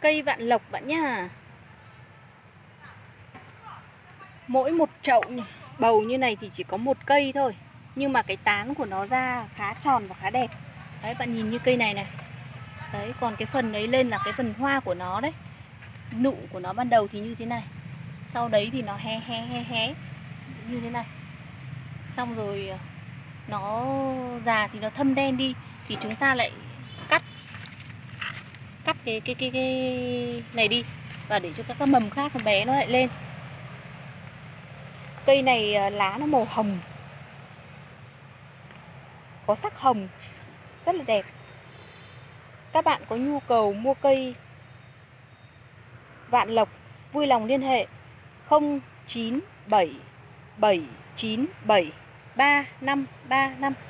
cây vạn lộc bạn nhá. Mỗi một chậu bầu như này thì chỉ có một cây thôi, nhưng mà cái tán của nó ra khá tròn và khá đẹp. Đấy, bạn nhìn như cây này này. Đấy, còn cái phần đấy lên là cái phần hoa của nó đấy. Nụ của nó ban đầu thì như thế này, sau đấy thì nó hé như thế này, xong rồi nó già thì nó thâm đen đi, thì chúng ta lại cắt cái này đi và để cho các mầm khác con bé nó lại lên. Cây này lá nó màu hồng, có sắc hồng, rất là đẹp. Các bạn có nhu cầu mua cây vạn lộc vui lòng liên hệ 0977973355.